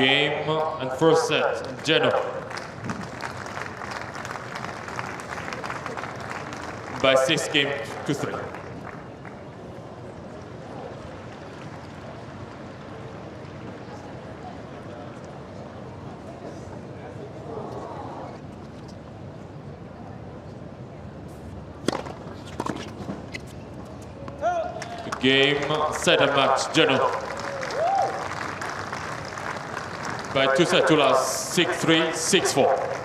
game and first set, Jianu. By 6 games to 3. Game, set and match, Jianu. By 2 sets to last, 6-3, 6-4.